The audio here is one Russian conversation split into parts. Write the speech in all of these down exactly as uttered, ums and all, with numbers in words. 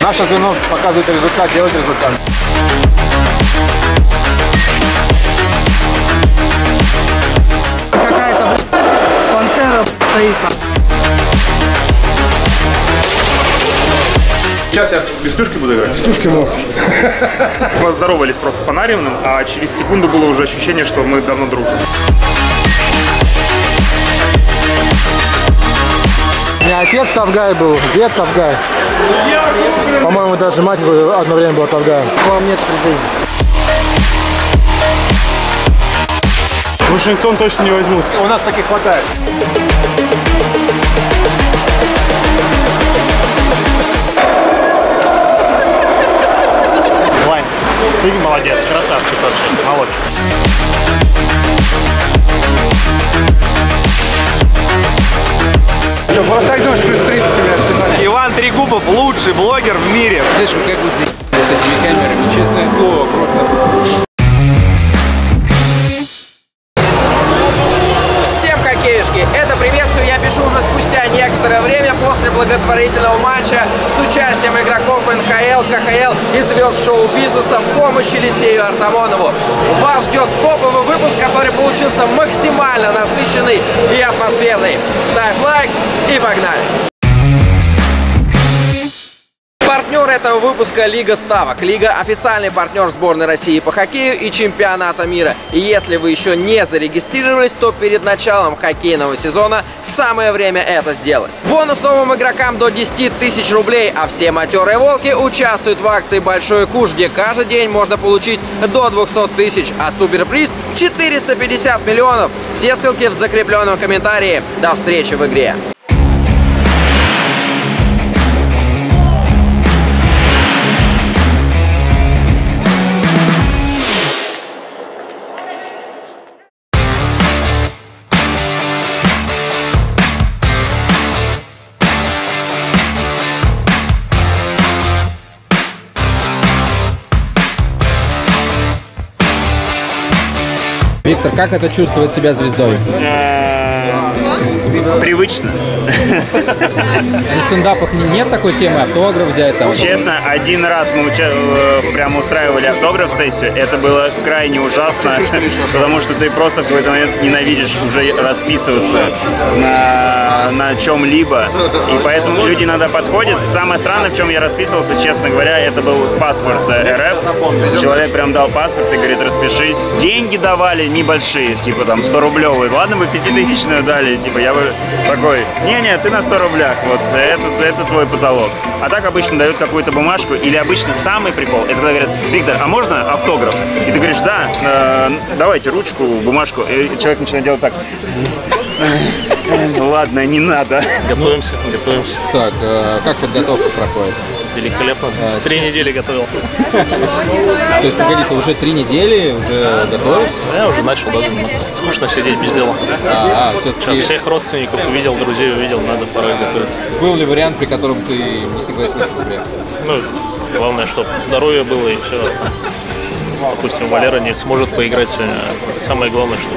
Наше звено показывает результат, делает результат. Какая-то, блядь, пантера стоит. Сейчас я без клюшки буду играть? Без клюшки можешь. Мы здоровались просто с Панариным, а через секунду было уже ощущение, что мы давно дружим. У меня отец Тавгай был, дед Тавгай. По-моему, даже мать одно время была Тавгаем. Вам нет претензий. Вашингтон точно не возьмут. У нас таких хватает. Вань, ты молодец, красавчик вообще, молодчик. Иван Трегубов лучший блогер в мире. Знаешь, мы как бы с этими камерами, честное слово, просто. Всем хоккеишки, это приветствие я пишу уже спустя некоторое время после благотворительного матча с участием игроков эн ха эл, ка ха эл и звезд шоу-бизнеса в помощь Елисею Артамонову. Вас ждет топовый выпуск, который получился максимально насыщенный и атмосферный. Ставь лайк и погнали! Партнер этого выпуска — Лига Ставок. Лига — официальный партнер сборной России по хоккею и чемпионата мира. И если вы еще не зарегистрировались, то перед началом хоккейного сезона самое время это сделать. Бонус новым игрокам до десяти тысяч рублей, а все матерые волки участвуют в акции «Большой куш», где каждый день можно получить до двухсот тысяч, а суперприз — четыреста пятьдесят миллионов. Все ссылки в закрепленном комментарии. До встречи в игре. Виктор, как это чувствовать себя звездой? Привычно. В стендапах нет такой темы, автограф взять? Честно, один раз мы прям устраивали автограф-сессию, это было крайне ужасно, потому что ты просто в какой-то момент ненавидишь уже расписываться на, на чем-либо, и поэтому люди иногда подходят. Самое странное, в чем я расписывался, честно говоря, это был паспорт эр эф, человек прям дал паспорт и говорит: распишись. Деньги давали небольшие, типа там сто рублевые, ладно бы пятитысячную дали, типа я бы такой: не-не, ты на сто рублях, вот это, это твой потолок. А так обычно дают какую-то бумажку, или обычно самый прикол, это когда говорят: Виктор, а можно автограф? И ты говоришь: да, э, давайте ручку, бумажку. И человек начинает делать так. Ладно, не надо. Готовимся, готовимся. Так, э, как подготовка проходит? Великолепно. А, три недели готовился. То есть, погоди, ты уже три недели уже готовишься? Я уже начал додуматься. Скучно сидеть без дела. А, все-таки... Всех родственников увидел, друзей увидел, надо порой готовиться. Был ли вариант, при котором ты не согласился? Ну, главное, чтобы здоровье было и все. Допустим, Валера не сможет поиграть сегодня. Самое главное, что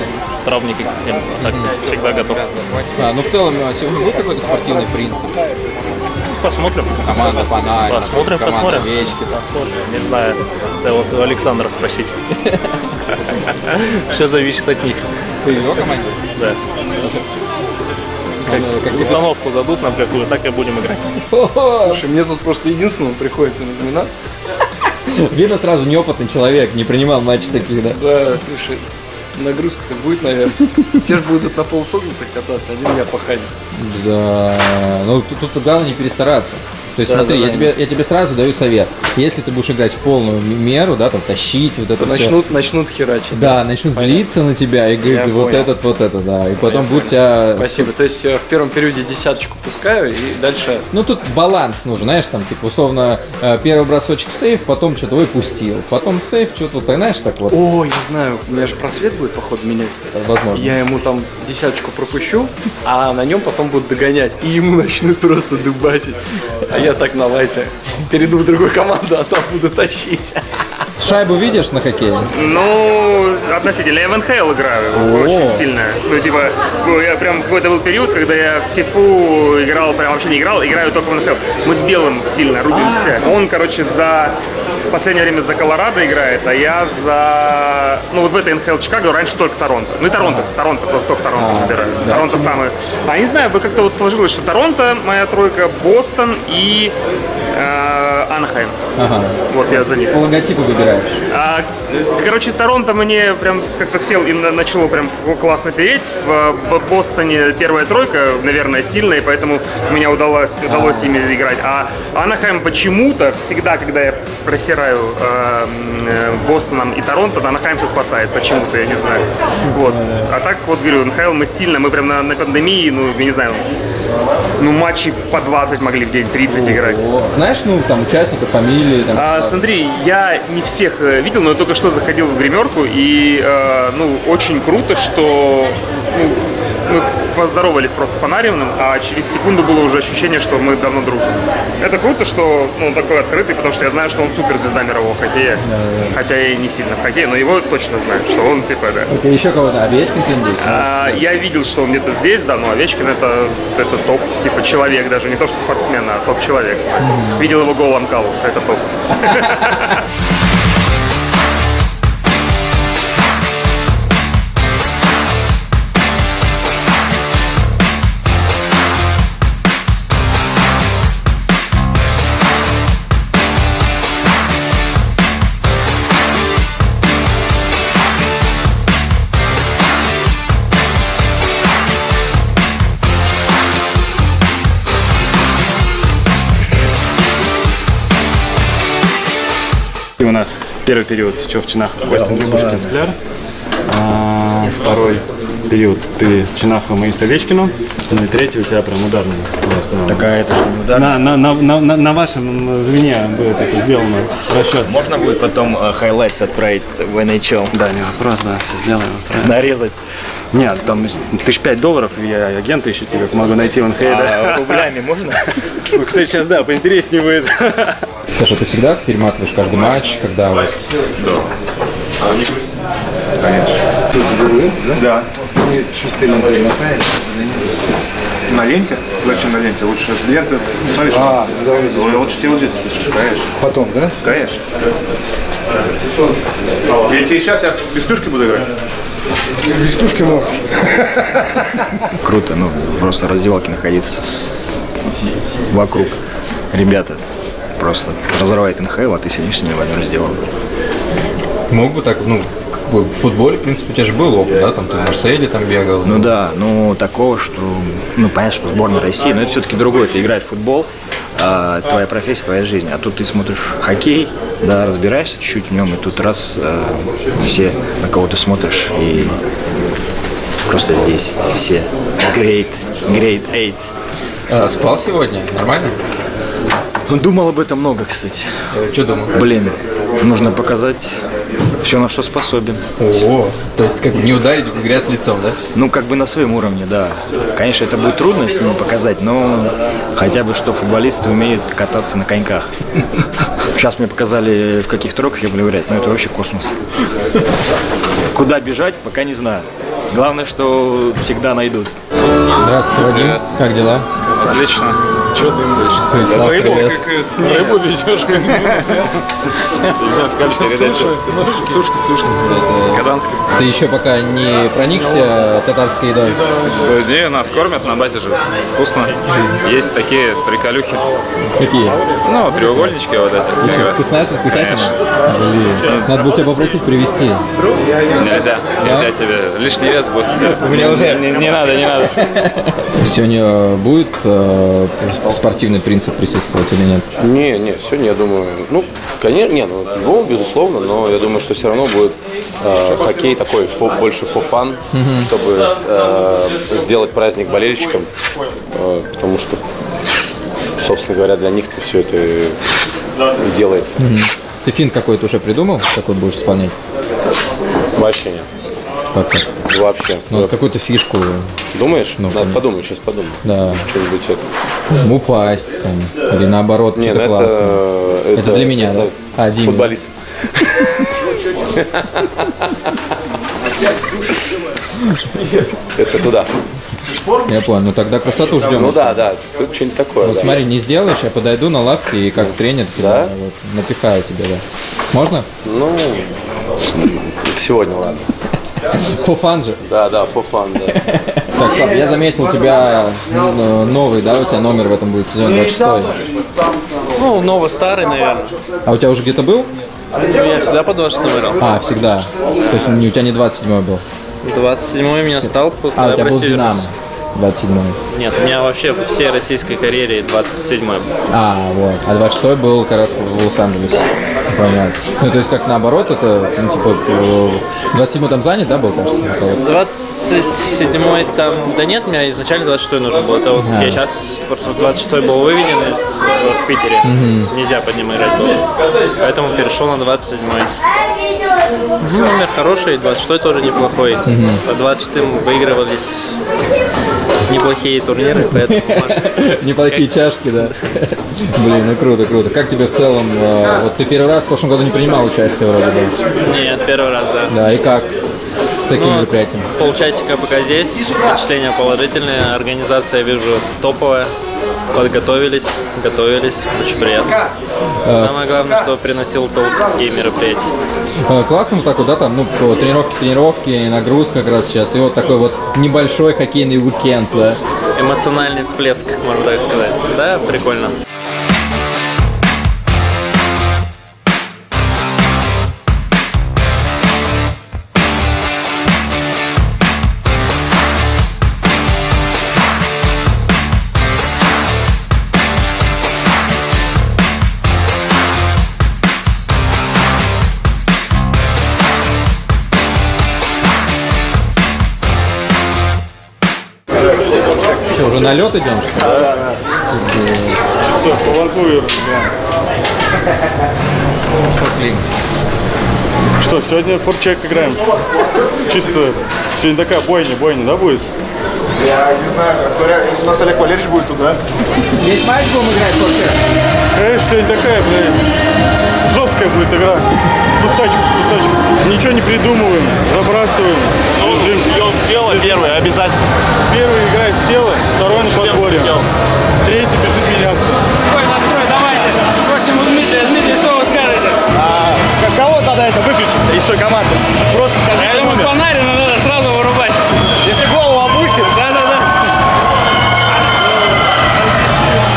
травм никаких не было. Так всегда готов. А, ну, в целом, сегодня будет какой-то спортивный принцип? Посмотрим. Команда Панарина. Посмотрим, команда посмотрим. Овечкин. Посмотрим. Не знаю. Да вот у Александра спросить. Все зависит от них. Ты его команде? Да. Как установку дадут нам какую, так и будем играть. Слушай, мне тут просто единственному приходится разминаться. Видно сразу, неопытный человек, не принимал матчи таких, да? Да, слушай, нагрузка-то будет, наверное. Все же будут на полусогнутых кататься, один меня пахать. Да, ну тут, тут главное не перестараться. То есть да, смотри, да, я, да. Тебе, я тебе сразу даю совет. Если ты будешь играть в полную меру, да, там тащить, вот это начнут, все. Начнут херачить. Да, да. Начнут Понятно. Злиться на тебя и говорить: вот понял. Этот, вот это, да. И потом будет тебя... Спасибо. То есть в первом периоде десяточку пускаю и дальше... Ну тут баланс нужен, знаешь, там, типа, условно, первый бросочек сейф, потом что-то выпустил, потом сейф, что-то, вот, знаешь, так вот. О, я знаю, у меня же просвет будет, походу, менять. Возможно. Я ему там десяточку пропущу, а на нем потом будут догонять. И ему начнут просто дубасить. А я так на лайте перейду в другую команду, а там буду тащить. Шайбу видишь на хоккее? Ну, относительно. Я в эн ха эл играю. О-о-о. Очень сильно. Ну, типа, я прям какой-то был период, когда я в фифу играл, прям вообще не играл, играю только в эн ха эл. Мы с Белым сильно рубимся. А-а-а. Он, короче, за... в последнее время за Колорадо играет, а я за... Ну, вот в этой эн ха эл Чикаго раньше только Торонто. Ну, и Торонто, Торонто, только Торонто выбираю. Торонто самое. А не знаю, как-то вот сложилось, что Торонто, моя тройка, Бостон и... Анахайм. Ага. Вот я за них. По логотипу выбираешь. А, короче, Торонто мне прям как-то сел и начало прям классно переть. В, в Бостоне первая тройка, наверное, сильная, поэтому мне удалось, удалось а. ими играть. А Анахайм почему-то всегда, когда я просираю э, Бостоном и Торонто, Анахайм все спасает. Почему-то, я не знаю. Вот. А так вот, говорю, эн ха эл мы сильно, мы прям на, на пандемии, ну, я не знаю, ну, матчи по двадцать могли в день, тридцать играть. Знаешь, ну, там, участников, фамилии? Там, а, смотри, я не всех видел, но я только что заходил в гримерку, и, э, ну, очень круто, что... Ну, мы поздоровались просто с Панариным, а через секунду было уже ощущение, что мы давно дружим. Это круто, что ну, он такой открытый, потому что я знаю, что он суперзвезда мирового хоккея. Да, да. Хотя я и не сильно в хоккее, но его точно знаю, что он типа, да. Okay, еще кого-то? Овечкин где-нибудь? А, да. Я видел, что он где-то здесь, да, но Овечкин это, это топ, типа человек даже, не то что спортсмен, а топ-человек. Mm-hmm. Видел его гол Анкалу, это топ. У нас первый период Сычев, Чинахов, Костин, Трегубушкин, Скляр. А, второй период ты с Чинаховым и с Овечкиным. Ну и третий у тебя прям ударный. Такая это что ударная? На, на, на, на, на вашем звене будет это сделано расчет. Можно будет потом хайлайтс uh, отправить в эн эйч эл? Да, не вопрос, да, все сделаем. Отправим. Нарезать. Нет, там тысяч пять долларов, я агента еще тебе помогу найти в эн ха эл. А, рублями можно? Ну, кстати, сейчас, да, поинтереснее будет. Саша, ты всегда перематываешь каждый матч, когда у вас? Да. А не грусти? Конечно. Тут другой, да? Да. Мне чистый лент перемотает. На ленте? Зачем на ленте? Лучше лента, смотришь, а, лучше тебе вот здесь, конечно. Потом, да? Конечно. Или тебе сейчас я без клюшки буду играть? Без клюшки можешь. Круто, ну, просто раздевалки находиться вокруг. Ребята, просто разрывает эн ха эл, а ты сидишь с ними в одной раздевалке. Мог бы так, ну, как бы в футболе, в принципе, у тебя же был опыт, да, там ты в Марселе там бегал. Ну, ну да, ну такого, что, ну понятно, что сборная России, но это все-таки другое, ты играешь в футбол, а, твоя профессия, твоя жизнь, а тут ты смотришь хоккей, да, разбираешься чуть-чуть в нем, и тут раз а, все, на кого ты смотришь, и просто здесь все great, great eight. А, спал сегодня? Нормально? Думал об этом много, кстати. Что думал? Блин, нужно показать все, на что способен. О, то есть как бы не ударить в грязь лицом, да? Ну, как бы на своем уровне, да. Конечно, это будет трудно с ним показать, но хотя бы, что футболисты умеют кататься на коньках. Сейчас мне показали, в каких трогах я буду играть, но это вообще космос. Куда бежать, пока не знаю. Главное, что всегда найдут. Здравствуйте, Вадим. Привет. Как дела? Отлично. Чего ты имеешь? Да, рыбу какую-то. Рыбу везешь. Сушка, сушка, сушка. Казанская. Ты еще пока не проникся татарской едой? Не, нас кормят на базе же. Вкусно. Есть такие приколюхи. Какие? Ну, треугольнички вот это. Вкусная вкуснятина? Надо было тебя попросить привезти. Нельзя. Нельзя тебе. Лишний вес будет. Мне уже не надо, не надо. Сегодня будет спортивный принцип присутствовать или нет? Не, не, сегодня, я думаю, ну, конечно, не, ну, футбол, безусловно, но я думаю, что все равно будет э, хоккей такой фо, больше for fun, mm-hmm. чтобы э, сделать праздник болельщикам, э, потому что, собственно говоря, для них все это делается. Mm-hmm. Ты финт какой-то уже придумал, какой будешь исполнять? Вообще нет. пока. Вообще. Ну, вот какую-то фишку. Думаешь? Ну, надо подумать, сейчас подумаю. Да. Что-нибудь это. Упасть, там, или наоборот, что-то это, классное. Это, это для меня, это да? Один. Футболист. Это туда. Я понял, ну тогда красоту ждем. Ну да, да, тут что-нибудь такое. Вот да. Смотри, не сделаешь, я подойду на лавке и как тренер тебя да? вот, напихаю тебя, да. Можно? Ну, сегодня, ладно. Фофан же? Да, да, фофан, да. Так, Пап, я заметил, у тебя новый, да, у тебя номер в этом будет сезон двадцать шестой? Ну, ново-старый, наверное. А у тебя уже где-то был? Я всегда под двадцать шестым играл. А, всегда. То есть у тебя не двадцать седьмой был? двадцать седьмой у меня стал, когда я в России вернулся. двадцать седьмой. Нет, у меня вообще во всей российской карьере двадцать седьмой был. А, вот. А двадцать шестой был как раз в Лос-Анджелесе. Понятно. Ну, то есть как наоборот, это, ну, типа, двадцать седьмой там занят, да, был, кажется? двадцать седьмой там, да нет, мне изначально двадцать шестой нужно было. Это вот а. Я сейчас, просто двадцать шестой был выведен из, в Питере. Угу. Нельзя под ним играть было. Поэтому перешел на двадцать седьмой. Угу. Номер хороший, двадцать шестой тоже неплохой. Угу. По двадцать четвёртому выигрывались неплохие турниры, поэтому неплохие чашки, да. Блин, ну круто, круто. Как тебе в целом, вот ты первый раз в прошлом году не принимал участие вроде бы? Нет, первый раз, да. Да, и как? Таким ну, мероприятием? Полчасика пока здесь, впечатления положительные, организация, я вижу, топовая. Подготовились, готовились, очень приятно. Самое главное, что приносил толк такие мероприятия. Классно вот так вот, да, там, ну, тренировки-тренировки, нагрузка как раз сейчас, и вот такой вот небольшой хоккейный уикенд, да? Эмоциональный всплеск, можно так сказать. Да, прикольно. На лед идем, что ли? Да, да, да. Чисто поваркую. Что, сегодня форчек играем? Чисто. Сегодня такая бойня, бойня, да, будет? Я не знаю, у нас Олег Валерьевич будет туда. Весь матч будем играть форчек? Конечно, сегодня такая, блин, жесткая будет игра. Кусачка, кусачка. Ничего не придумываем, забрасываем. Ну, бьем в тело первое, обязательно. Первый играет в тело, второй на подборе. Третий бежит меняться. Какой настрой, давайте. Просим у Дмитрия. Дмитрий, что вы скажете? А, кого тогда это выключить из той команды? Просто скажите. Я думаю, Панарина надо сразу вырубать. Если голову опустит. Да, да, да.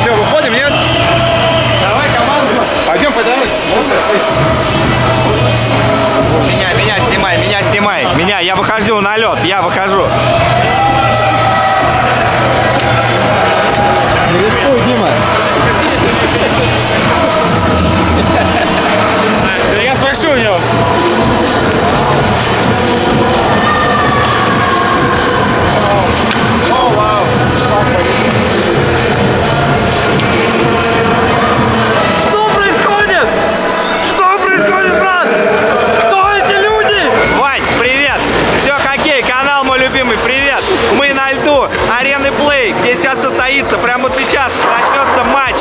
Все, выходим, нет? Давай команду. Пойдем, подавай. Меня, меня снимай, меня снимай. Меня, я выхожу на лед, я выхожу. Не рискуй, Дима. Да я спрошу у него. О, вау. Что происходит? Что происходит, брат? Кто эти люди? Вань, привет. Все хоккей, канал мой любимый, привет. Мы на льду Арены Play, где сейчас состоится, прямо вот сейчас начнется матч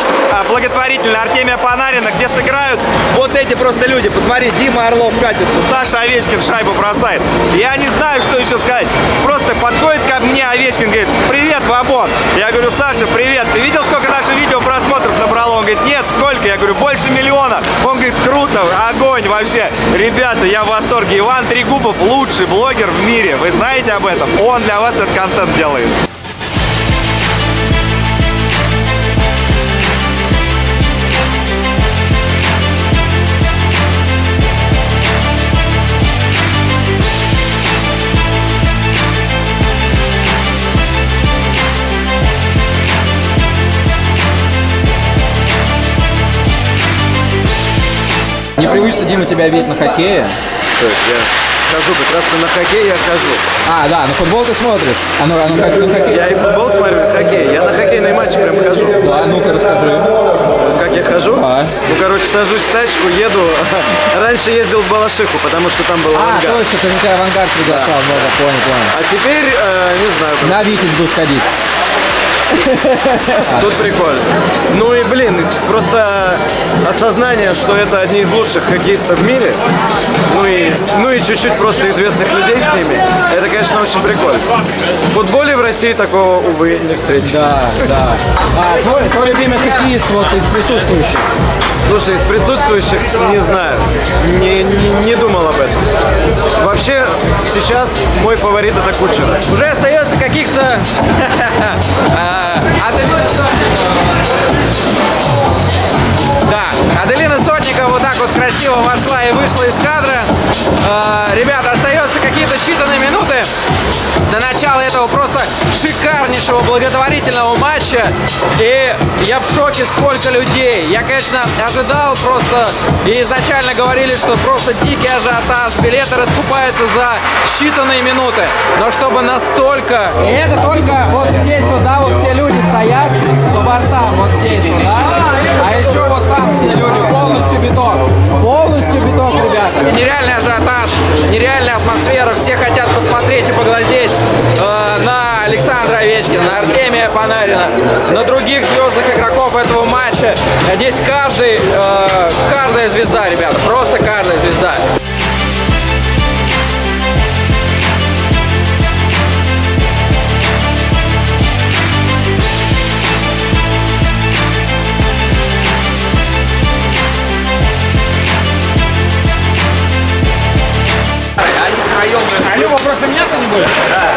благотворительный Артемия Панарина, где сыграют вот эти просто люди. Посмотри, Дима Орлов катится, Саша Овечкин шайбу бросает. Я не знаю, что еще сказать. Просто подходит ко мне Овечкин, говорит, привет, Вабон. Я говорю, Саша, привет. Ты видел, сколько наше видео просмотров набрало? Он говорит, нет, сколько? Я говорю, больше миллиона. Он говорит, круто, огонь вообще. Ребята, я в восторге. Иван Трегубов лучший блогер в мире. Вы знаете об этом? Он для вас этот контент делает. Непривычно, Дима, тебя видеть на хоккее. Что, я хожу, как раз на хоккей я хожу. А, да, на футбол ты смотришь? А ну, а ну как на хоккей? Я и футбол смотрю, и хоккей. Я на хоккейные матчи прям хожу. Да, ну-ка расскажи. Как я хожу, а? ну, короче, сажусь в тачку, еду. Раньше ездил в Балашиху, потому что там был авангард. А, точно, ты меня авангард приглашал, да. Много, понял, понял. А теперь, э, не знаю. Как... На Витязь будешь ходить. Тут прикольно. Ну и, блин, просто осознание, что это одни из лучших хоккеистов в мире, ну и ну и чуть-чуть просто известных людей с ними, это, конечно, очень прикольно. В футболе в России такого, увы, не встретится. Да, да. А твой, твой любимый хоккеист вот из присутствующих? Слушай, из присутствующих не знаю, не, не, не думал об этом. Вообще, сейчас мой фаворит — это Кучер. Уже остается каких-то... Да, Аделина Сотникова вот так вот красиво вошла и вышла из кадра. Ребята, остается какие-то считанные минуты до начала этого просто шикарнейшего благотворительного матча. И я в шоке, сколько людей. Я, конечно, ожидал просто. И изначально говорили, что просто дикий ажиотаж. Билеты раскупаются за считанные минуты. Но чтобы настолько... И это только вот здесь вот, да, вот все люди стоят по бортам. Вот здесь вот, да. А еще вот там все люди. Полностью бетон. Полностью бетон, ребята. Нереальный ажиотаж, нереальная атмосфера. Все хотят посмотреть и поглазеть э, на Александра Овечкина, на Артемия Панарина, на других звездных игроков этого матча. Здесь каждый, э, каждая звезда, ребята, просто каждая звезда. Просто меняться не будет? Да.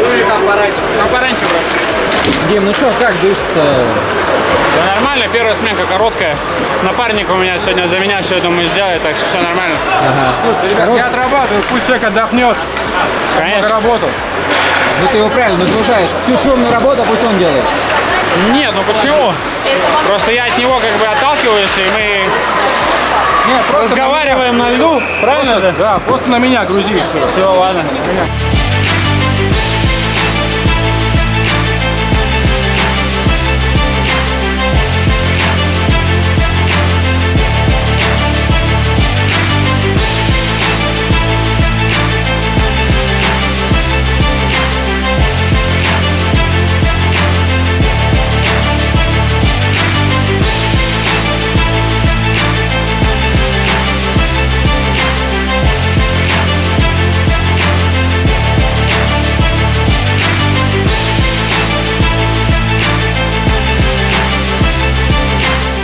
Ну или там пораньше. Там пораньше просто. Дим, ну что, как дышится? Да нормально, первая сменка короткая. Напарник у меня сегодня, за меня все, думаю, сделает, так что все нормально. Ага. Слушай, ребят, Корот... я отрабатываю, пусть человек отдохнет. Конечно. Работу. Ну ты его правильно нагружаешь. Всю черную работу пусть он делает. Нет, ну почему? Просто я от него как бы отталкиваюсь, и мы... Нет, просто разговариваем на льду, правильно? Просто, да, просто на меня грузишь. Все, все, ладно.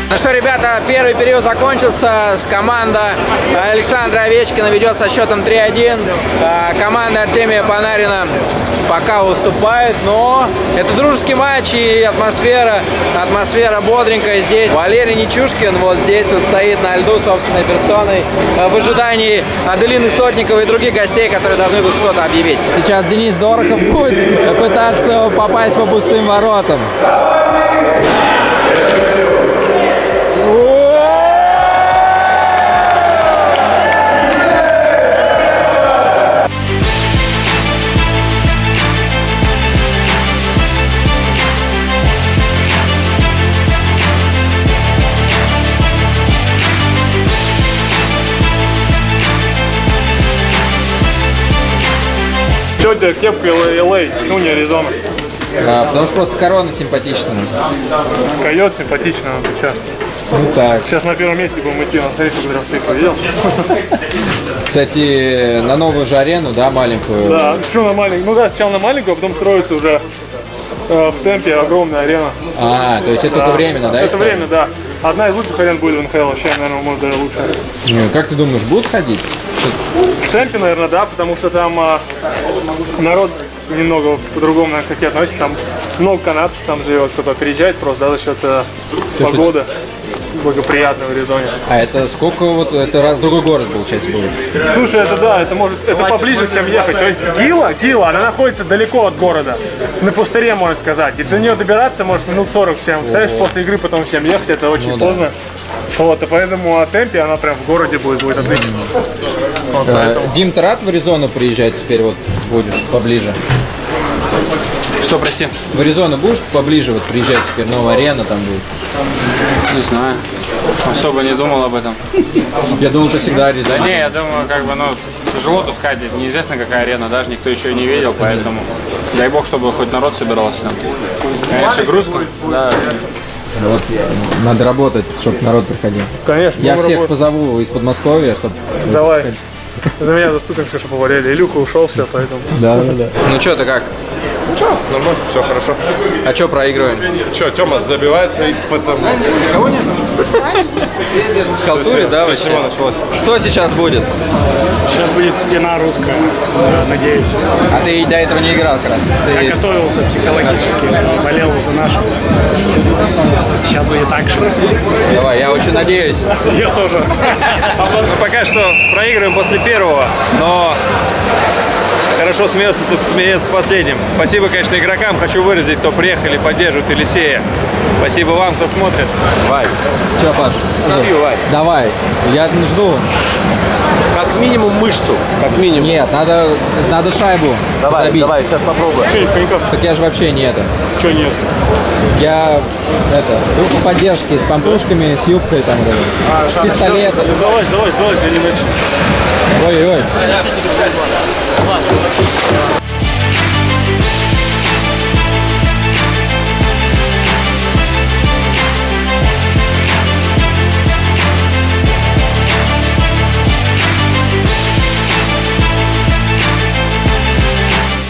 Ну что, ребята, первый период закончился. С команда Александра Овечкина ведет со счетом три один. Команда Артемия Панарина пока уступает, но это дружеский матч и атмосфера, атмосфера бодренькая здесь. Валерий Ничушкин вот здесь вот стоит на льду собственной персоной в ожидании Аделины Сотниковой и других гостей, которые должны будут что-то объявить. Сейчас Денис Дорохов будет пытаться попасть по пустым воротам. Сегодня кепка эл эй, ну не Аризона. А, потому что просто корона симпатичная. Койот симпатичная, ну ты сейчас. Ну так. Сейчас на первом месте будем идти, на советскую драфтыку, видел? Кстати, на новую же арену, да, маленькую? Да, что на маленькую? Ну да, сначала на маленькую, а потом строится уже э, в темпе огромная арена. А, то есть это да. Только временно, да? Это временно, да. Одна из лучших арен будет в эн ха эл, вообще, наверное, может даже лучше. Ну, как ты думаешь, будут ходить? В центре, наверное, да, потому что там а, народ немного по-другому, наверное, как и относится. Там много канадцев там живет, кто-то переезжает просто, да, за счет а, погоды благоприятной в Аризоне. А это сколько вот, это раз другой город, получается, будет? Слушай, это да, это может, это поближе всем ехать. То есть Гила, Гила, она находится далеко от города, на пустыре, можно сказать. И до нее добираться может минут сорок всем. Представляешь, после игры потом всем ехать, это очень ну, поздно. Да. Вот, и поэтому о темпе она прям в городе будет, будет отлично. Вот, а, Дим, ты рад в Аризону приезжать теперь вот будешь поближе? Что, прости? В Аризону будешь поближе вот приезжать теперь, новая арена там будет? Не знаю. Особо не думал об этом. Я думал, ты всегда Аризона. Да не, я думаю, как бы, ну, тяжело таскать. Неизвестно, какая арена, даже никто еще не видел, поэтому дай бог, чтобы хоть народ собирался там. Конечно, грустно. Да. Вот, надо работать, чтобы народ приходил. Конечно. Я всех работать. Позову из Подмосковья, чтобы... Давай. За меня заступим, скажем, повалили. Илюха ушел, все, поэтому... Да, да, да. Ну что, ты как? Ну что, нормально, все хорошо. А что проигрываем? Че, Тёма забивает свои, потом... Кого нет? Халтуре, да, вообще? Что сейчас будет? Сейчас будет стена русская, надеюсь. А ты до этого не играл как раз? Я готовился психологически, болел за нашу. Сейчас будет акшн. Давай, я очень надеюсь. Я тоже. Пока что проигрываем после первого, но... Хорошо смеется, тут смеется последним. Спасибо, конечно, игрокам. Хочу выразить, кто приехали, поддерживают Елисея. Спасибо вам, кто смотрит. Давай. Че, Паш? Забью, Вай. Давай. Я жду. Как минимум мышцу. Как минимум. Нет, надо, надо шайбу давай, забить. Давай, сейчас попробуем. Че, коньков? Так я же вообще не это. Че нет? Я, это, группа поддержки с пампушками, с юбкой, там, а, с пистолетом. Залазь, залазь, залазь, я не начну. Ой-ой-ой.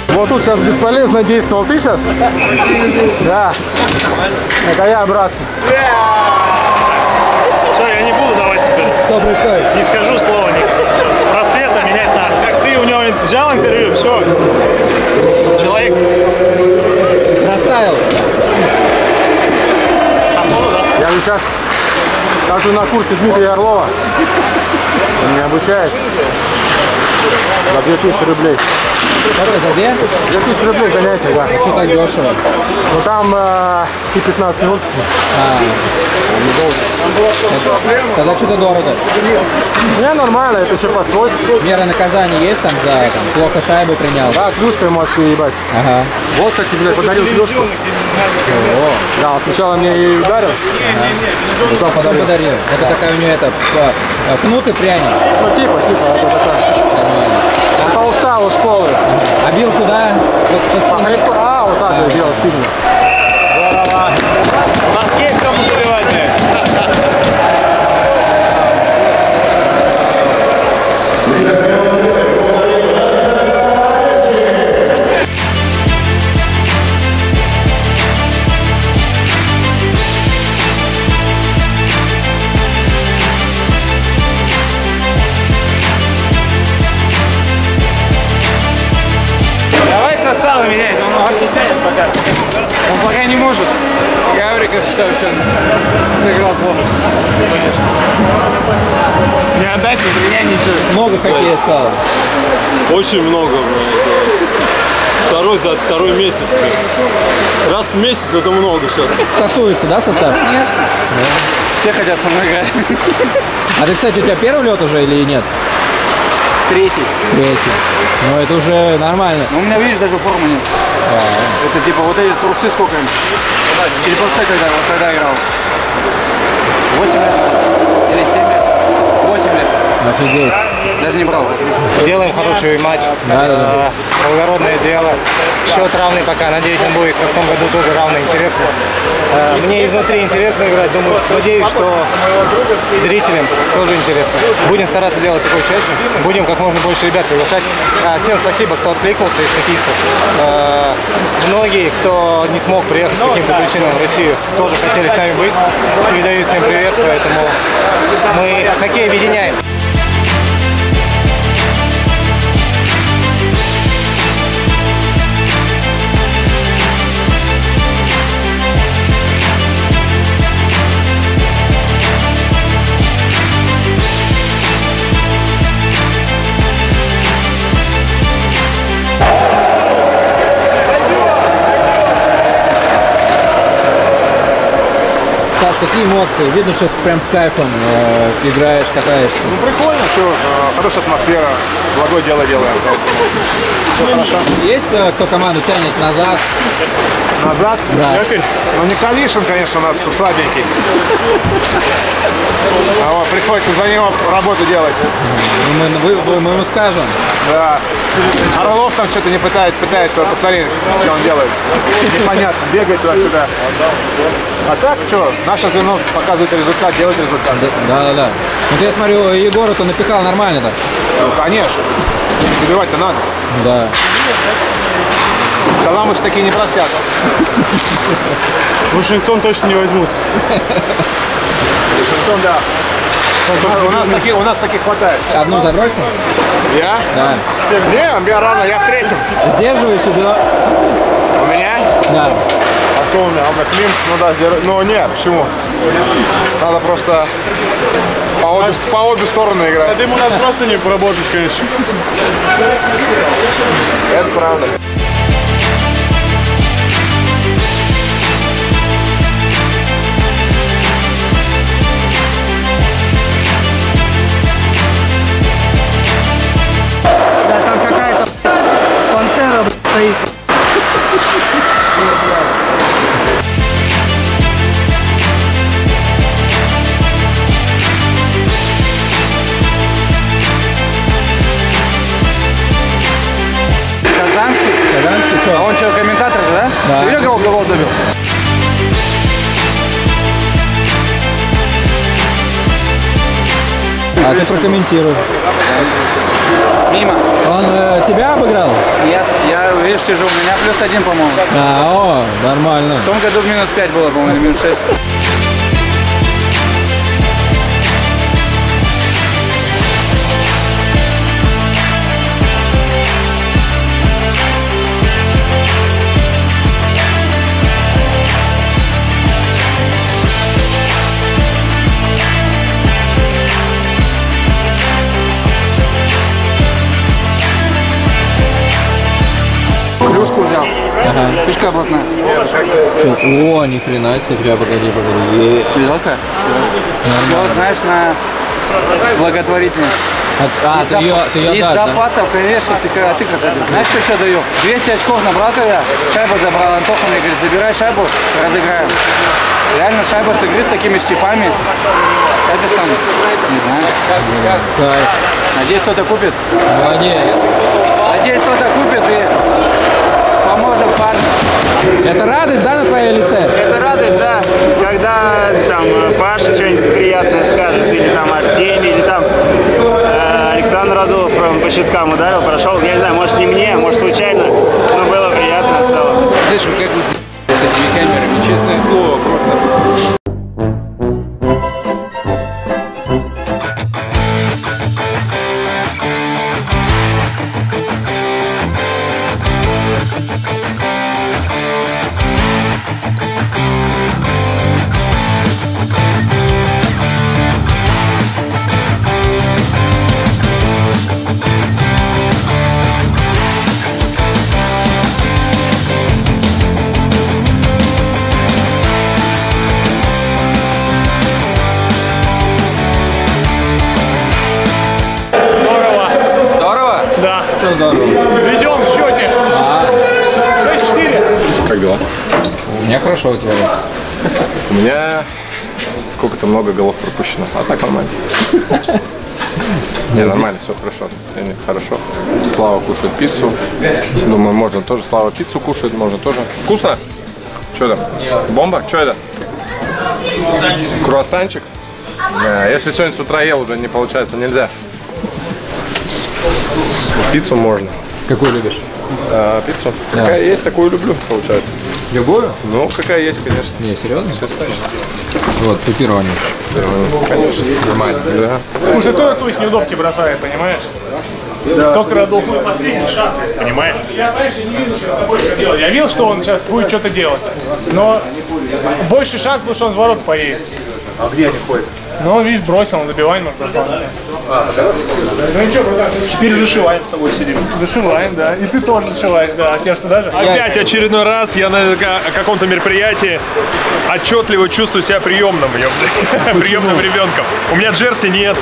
Вот тут сейчас бесполезно действовал. Ты сейчас? Да. Это я, братцы. Все, я не буду давать тебе. Что происходит? Не скажу слова никакого. Просвета менять надо. Как ты у него взял интервью, все. Человек доставил. Я же сейчас хожу на курсе Дмитрия Орлова. Он меня обучает. За две тысячи рублей. Сколько за две? две тысячи рублей занятия, да. А что так дешево? Ну там э, и пятнадцать минут. А, это, тогда что-то дорого. Не, нормально, это еще по-свойски. Меры наказания есть там за там, плохо шайбу принял? Да, клюшкой можешь переебать. Ага. Вот как тебе подарил клюшку. О. Да, он сначала мне и ударил. Ага. Потом, потом подарил. Это такая у нее это, кнут и пряник. Ну типа, типа, это такая. Устал у школы. А бил куда? Вот, а, вот так а, вот делал сильно. Здорово. У нас есть кому забивать? Он пока не может. Я говорю, как считаю, сейчас сыграл плохо. Конечно. Не отдать ни меня ничего. Много хоккея стало. Очень много. Второй за второй месяц. Раз в месяц это много сейчас. Тасуется, да, состав? Ну, конечно. Да. Все хотят со мной играть. А ты, кстати, у тебя первый лед уже или нет? Третий. Третий. Ну это уже нормально. Ну, у меня, видишь, даже формы нет. А -а -а. Это типа вот эти трусы сколько им? Телепорты когда, вот тогда играл. восемь лет? Или семь лет? восемь лет. Офигеть. Даже не брал. Делаем хороший матч. Да, да, да. Благородное дело. Счет равный пока. Надеюсь, он будет в том году тоже равный. Интересно. Мне изнутри интересно играть. Думаю, надеюсь, что зрителям тоже интересно. Будем стараться делать такое чаще. Будем как можно больше ребят приглашать. Всем спасибо, кто откликнулся из хоккеистов. Многие, кто не смог приехать по каким-то причинам в Россию, тоже хотели с нами быть. Передаю всем привет. Поэтому мы хоккей объединяем. Какие эмоции? Видно, что прям с кайфом э, играешь, катаешься. Ну прикольно, что э, хорошая атмосфера, благое дело делаем. Все хорошо. Есть э, кто команду тянет назад? назад. Да. Но Николишин, конечно, у нас слабенький. А вот приходится за него работу делать. Мы, мы, мы ему скажем. Да. Орлов там что-то не пытает, пытается, посмотри, что он делает. Непонятно, бегает туда-сюда. А так, что, наше звено показывает результат, делает результат. Да-да-да. Вот я смотрю, Егору-то напихал нормально так. Ну, конечно. Убивать-то надо. Да. Таламусы такие не простят. Вашингтон точно не возьмут. Вашингтон, да. У нас, таки, у нас таких хватает. Одну забросил? Я? Да. Не, я рано, я в третьем. Сдерживаешься, да? У меня? Да. А кто у меня? А у меня Клим? Ну да, сдерживаюсь. Но нет, почему? Надо просто по обе, по обе стороны играть. А ты ему надо просто не поработать, конечно. Это правда. Стоит. Казанский? Казанский, что? А он что, комментатор, да? Да. Ты видел, кого голов забил? А ты прокомментируй. Мимо. Он э, тебя обыграл? Я, я, видишь, сижу. У меня плюс один, по-моему. А, о, нормально. В том году минус пять было, по-моему, минус шесть. Взял. Ага. Пешка блатная. О, ни хрена себе, прям, погоди, погоди. Видалка? Все, знаешь, на благотворительность. А, а ты ее, ты ее из запасов, да? Конечно, ты, а ты как это? Знаешь, что, что даю? двести очков набрал когда, шайбу забрал, Антоха мне говорит, забирай шайбу, разыграем. Реально шайба с игры с такими щипами. Шайбы станут. Не знаю. Да. Надеюсь, кто-то купит. Молодец. Надеюсь, кто-то купит и... Поможем парню. Это радость, да, на твоем лице? Это радость, да. Когда там Паша что-нибудь приятное скажет, или там Артемий, или там э, Александр Радулов по щиткам ударил, прошел, я не знаю, может не мне, может случайно, но было приятно в целом. Знаешь, как вы с этими камерами, честное слово, просто... Хорошо у тебя. У меня сколько-то много голов пропущено, а так нормально. Не, нормально, все хорошо. Настроение хорошо. Слава кушает пиццу. Думаю, можно тоже. Слава пиццу кушает, можно тоже. Вкусно? Что там? Бомба? Что это? Круассанчик? Если сегодня с утра ел, уже не получается, нельзя. Пиццу можно. Какую любишь? А, пиццу. Да. Какая есть, такую люблю, получается. Любую? Ну, какая есть, конечно. Не, серьезно? Все вот, пепперони. Да, конечно, нормально. Да. Уже то, то есть неудобки бросает, понимаешь? Да. Только Радулов мой последний шанс, понимаешь? Я, конечно, не видел, что с тобой что делать. Я видел, что он сейчас будет что-то делать. Но больше шанс был, что он с ворот поедет. А где они ходят? Ну, видишь, бросил, он добивание бросал. А, ну ничего, братан, теперь зашиваем с тобой сидим. Зашиваем, да. И ты тоже зашиваешь, да. Тебя что даже? Опять очередной раз я на каком-то мероприятии отчетливо чувствую себя приемным, приемным ребенком. У меня джерси нет.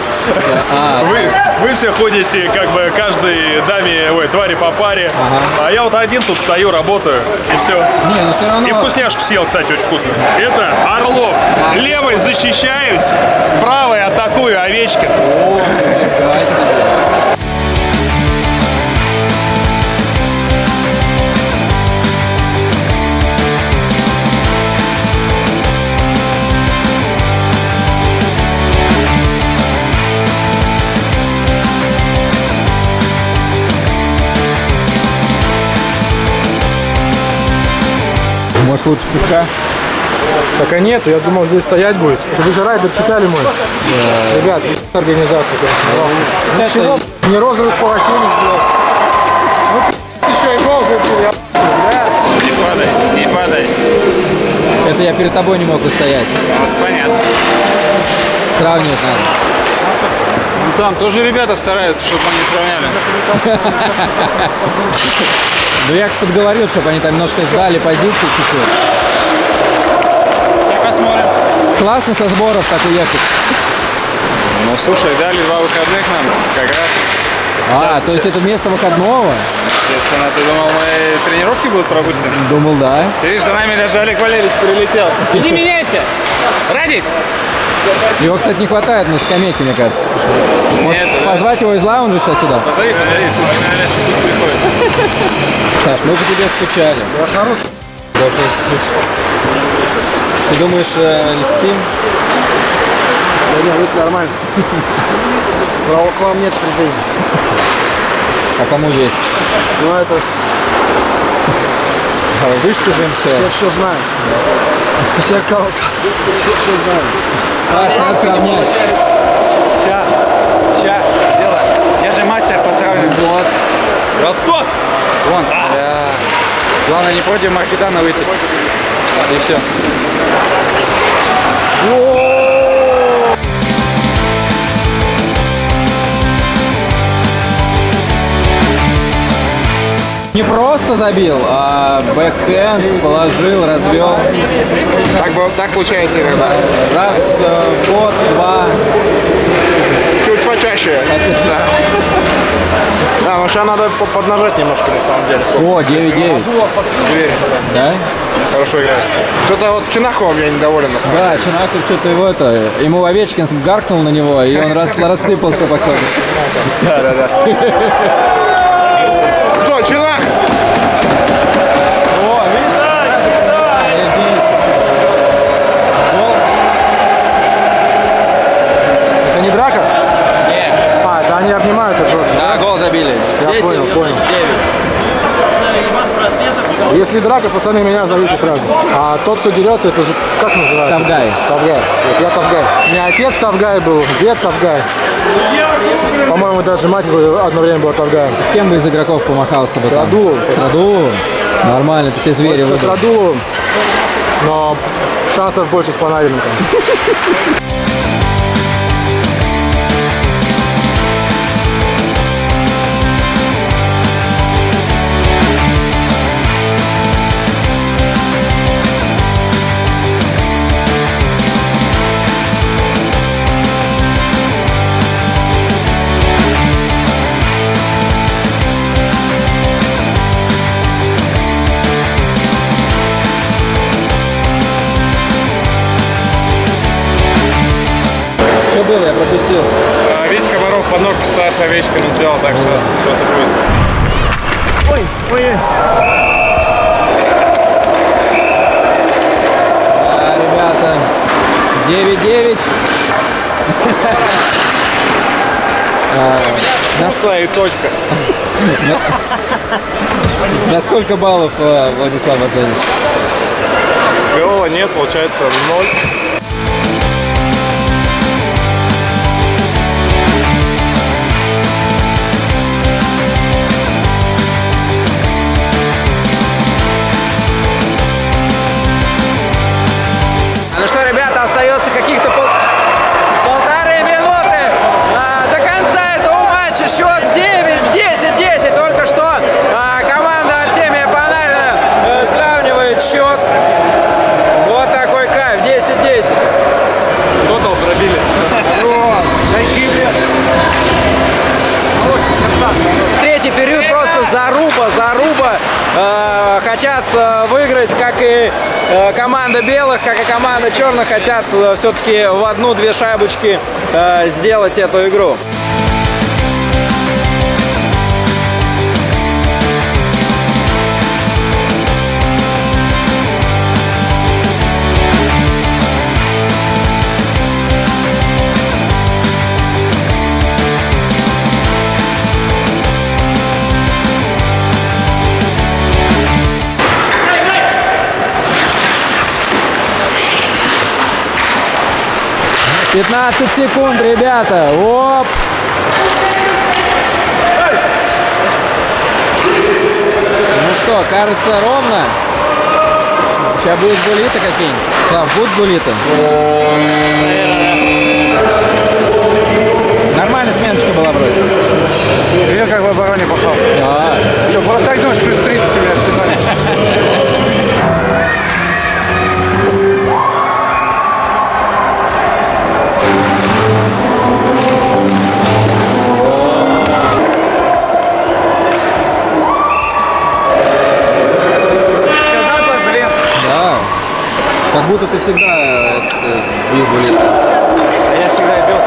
Вы, вы все ходите, как бы, каждой даме, ой, твари по паре. Ага. А я вот один тут стою, работаю, и все. Не, ну все равно... И вкусняшку съел, кстати, очень вкусно. Это Орлов. А. Левой защищаюсь, правой атакую Овечкин. О, нифига себе. Может, лучше пивка? Пока нет, я думал, здесь стоять будет. Вы же райдер читали мой. Да. Ребят, организация, конечно. Ничего, не розовых полотенец, блядь. Ну, еще и розовый был, я... Не падай, не падай. Это я перед тобой не мог устоять. Вот, понятно. Сравнивать надо. Ну, там тоже ребята стараются, чтобы они сравняли. Ну, я подговорил, чтобы они там немножко сдали позиции чуть-чуть. Сейчас посмотрим. Классно со сборов так уехать. Ну, слушай, дали два выходных нам как раз. А, сейчас, то есть сейчас. Это вместо выходного? Естественно, ты думал, мои тренировки будут пропущены? Думал, да. Ты видишь, за нами даже Олег Валерьевич прилетел. Иди меняйся! Радик! Его, кстати, не хватает на скамейке, мне кажется. Может, нет, позвать да. его из лаунжа сейчас сюда? Позови, позови, погнали, пусть приходит. Саш, мы же тебе скучали. Да, хороший. Ты думаешь, льстим? Да нет, будет нормально. К вам нет претензий. А кому есть? Ну, это... Выскажемся. Все все знают. Да. Все кого все все знают. Саш, надо сравнять. Сейчас, сейчас, дело. Я же мастер по сравнению. Вот. Красот! Вон. А. Да. Главное не против Маркетана выйти. И все. Не просто забил, а бэкэнд положил, развел. Так, так случается иногда. Раз, год, два. Чуть почаще. Почаще. Да. Да, ну сейчас надо поднажать немножко, на самом деле. Сколько? О, девять девять. Звери. Да? Хорошо играет. Что-то вот Чинаховым я недоволен, на самом деле. Да, Чинахов что-то его это... Ему Овечкин гаркнул на него, и он рассыпался по ходу. Да, да, да. Челах! О, видишь? Да, да. Это не драка? Нет. А, это они обнимаются просто. Да, гол забили. Я здесь понял, понял. Если драка, пацаны, меня зовут сразу. А тот, кто дерется, это же как называется? Тавгай. Тавгай. Вот я Тавгай. У меня отец Тавгай был, дед Тавгай. По-моему, даже мать одно время была Тавгаем. С кем бы из игроков помахался бы? С Радуловым. С Радуловым? Нормально, ты все звери выбрал. С Радуловым, но шансов больше с Панарином. Я пропустил. Витя Комаров подножку Саша Овечкина сделал, так сейчас что-то будет. Ой, ой. Да, ребята, девять девять. На своей точке. На сколько баллов Владислав оценишь? Гола нет, получается ноль. Ну что, ребята, остается каких-то пол... команда белых, как и команда черных, хотят все-таки в одну-две шайбочки сделать эту игру. пятнадцать секунд, ребята. Оп! Ну что, кажется, ровно. Сейчас будут булиты какие-нибудь. Слав, будут булиты? Нормальная сменочка была вроде. Я как в обороне пахал. Да. Что, просто так думаешь, плюс тридцать у меня в сезоне. Как будто ты всегда бил булит. А я всегда бил.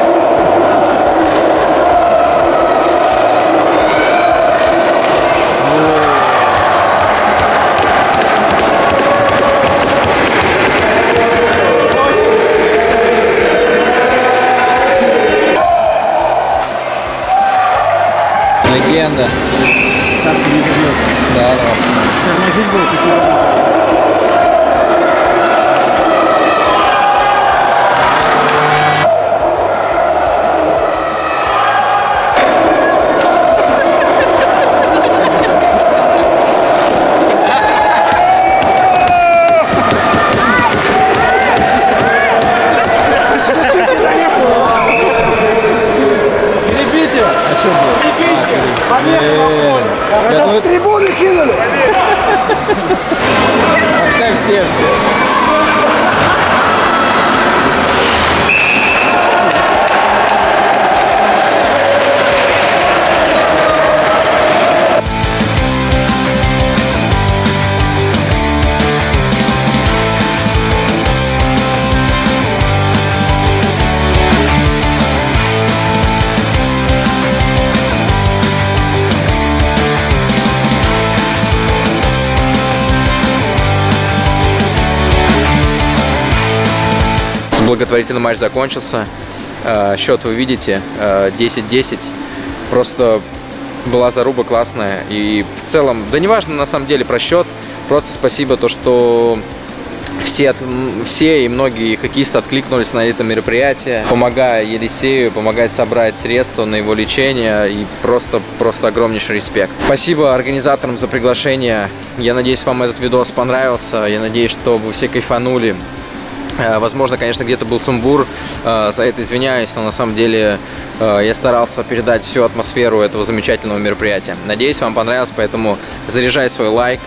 Легенда. Так ты не забил. Да, тормозить было, ты всегда. Благотворительный матч закончился. Счет вы видите, десять-десять. Просто была заруба классная. И в целом, да неважно на самом деле про счет, просто спасибо то, что все, все и многие хоккеисты откликнулись на это мероприятие, помогая Елисею, помогать собрать средства на его лечение. И просто, просто огромнейший респект. Спасибо организаторам за приглашение. Я надеюсь, вам этот видос понравился. Я надеюсь, что вы все кайфанули. Возможно, конечно, где-то был сумбур, за это извиняюсь, но на самом деле я старался передать всю атмосферу этого замечательного мероприятия. Надеюсь, вам понравилось, поэтому заряжай свой лайк,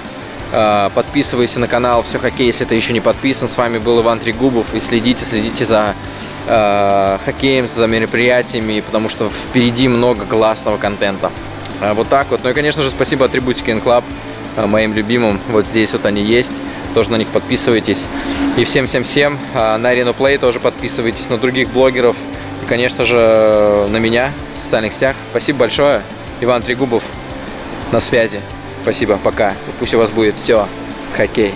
подписывайся на канал «Все хоккей», если ты еще не подписан. С вами был Иван Трегубов, и следите, следите за хоккеем, за мероприятиями, потому что впереди много классного контента. Вот так вот. Ну и, конечно же, спасибо атрибутике эн клаб, моим любимым. Вот здесь вот они есть. Тоже на них подписывайтесь. И всем-всем-всем. На Arena Play тоже подписывайтесь, на других блогеров. И, конечно же, на меня в социальных сетях. Спасибо большое. Иван Трегубов на связи. Спасибо, пока. И пусть у вас будет все хоккей.